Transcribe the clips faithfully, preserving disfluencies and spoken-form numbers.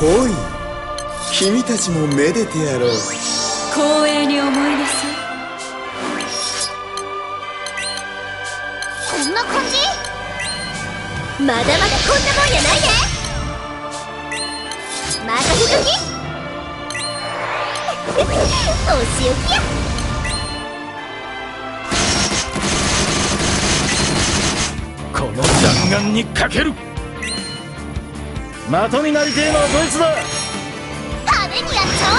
来い、君たちもめでてやろう。光栄に思いなさい。こんな感じ？まだまだこんなもんやないで。またひときお仕置きや。この弾丸にかける。的になりてえのはこいつだ。派手にやっちゃお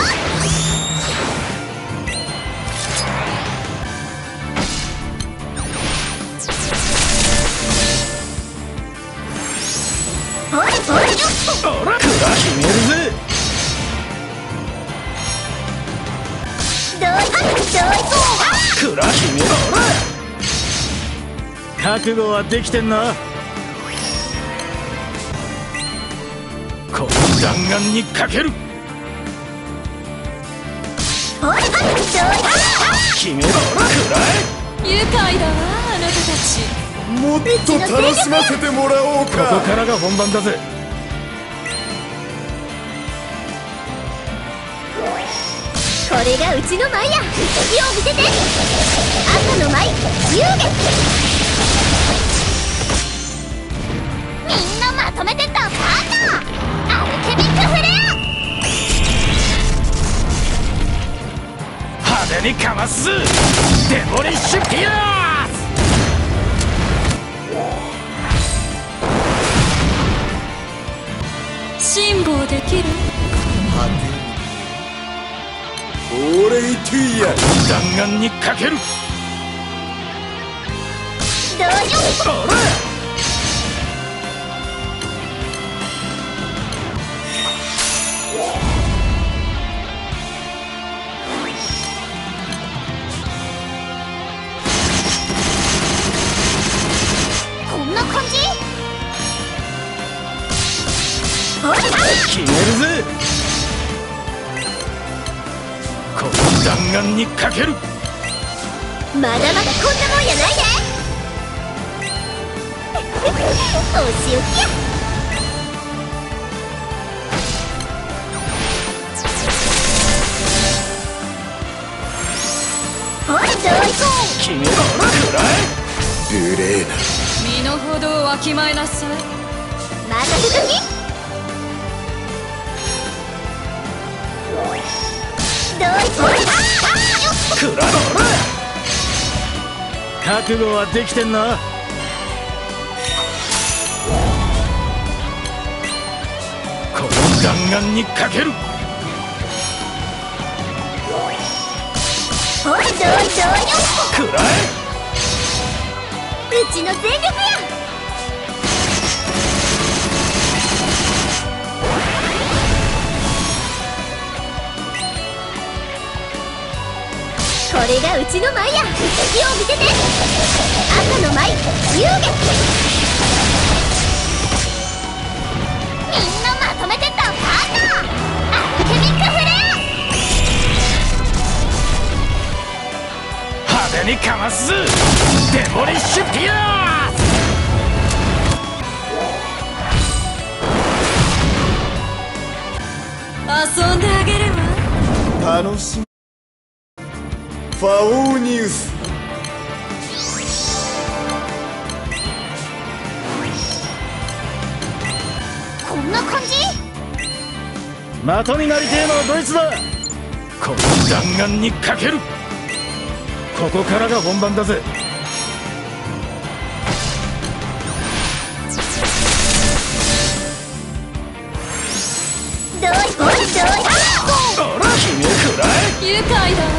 う。ボリボリのほら、決めるぜ。どういどういこうはくら決める。ほら、覚悟はできてんな。この弾丸にかける。決めろ、くらえ。愉快だわ、あなたたち。もっと楽しませてもらおうか。ここからが本番だぜ。これがうちの舞や。よう見てて。朝の舞、遊月。みんなまとめてドカンだ。アルケミックフレア派手にかますデモリッシュピアース。辛抱できる。俺言っていいや。弾丸にかける。どうよ。あれ決めるぜ。この弾丸にかける。まだまだこんなもんやないで。お仕置きや。ほらどういこう。決めろ、くらえ。無礼な。身の程をわきまえなさい。またひとき。覚悟はできてんな。この弾丸にかける。ほらどうぞよ。くらえ。うちの全力や。これがうちの舞や。よう見てて。朝の舞、遊月。みんなまとめてドカンだ。アルケミックフレア派手にかますデモリッシュピアース。遊んであげるわ。楽しみ。ファオーニウス。こんな感じ。的になりてえのはどいつだ。この弾丸にかける。ここからが本番だぜ。どういどういどういこう。君くらえ。愉快だわ。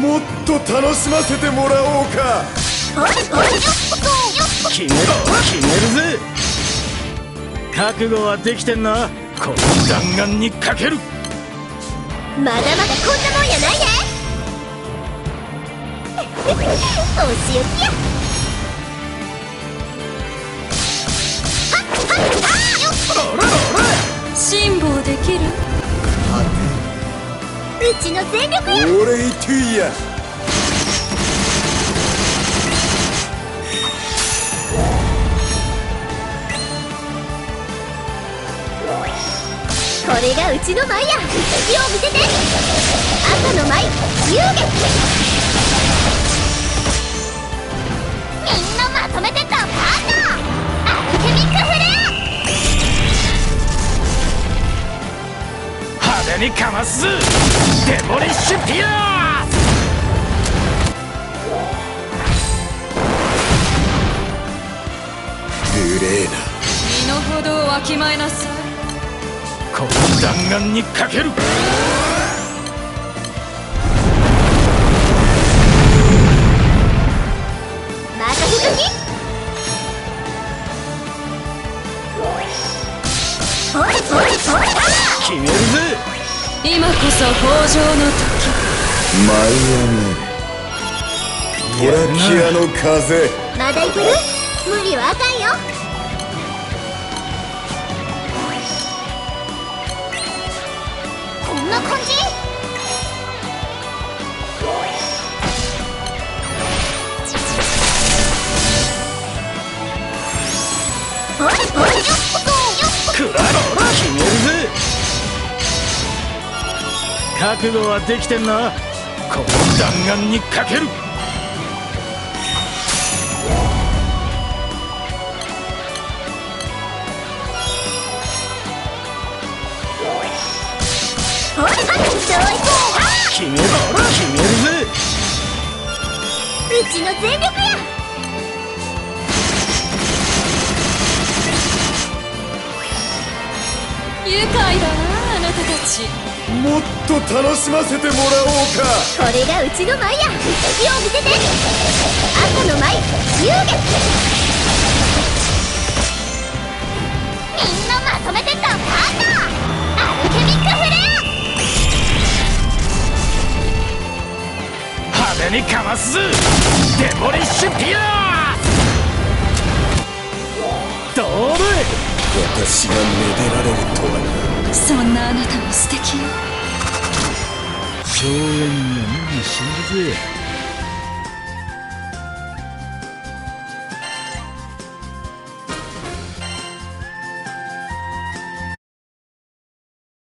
もっと楽しませてもらおうか。決めろ、決めるぜ。覚悟はできてんな。この弾丸にかける。まだまだこんなもんやないで。お仕置きや。辛抱できる。うちの全力や。俺言っていいや。れがうちの舞や。よう見てて。赤の舞、幽月。みんなまとめてドカーンだ。アルケミックフレア。派手にかます。デモリッシュピアー。無礼な。身の程をわきまえなさい。この弾丸にかける。またひとき。ポリポリポリだ。決めるぜ。今こそ豊穣の時。マイアミ。トラキアの風。まだいける。無理はあかんよ。こんな感じ。ボリボリよっとよっと。クラロー決めるぜ。覚悟はできてんな。この弾丸にかける。決めるぜ。うちの全力や。愉快だなあなたたち。もっと楽しませてもらおうか。これがうちの舞や。よう見てて。赤の舞、幽月。みんなまとめてドカーンだ。アルケミックフレア。派手にかます。デモリッシュピアー。どれ。私がめでられるとはな。そんなあなたも素敵よ。荘園にはみんな死んだぜ。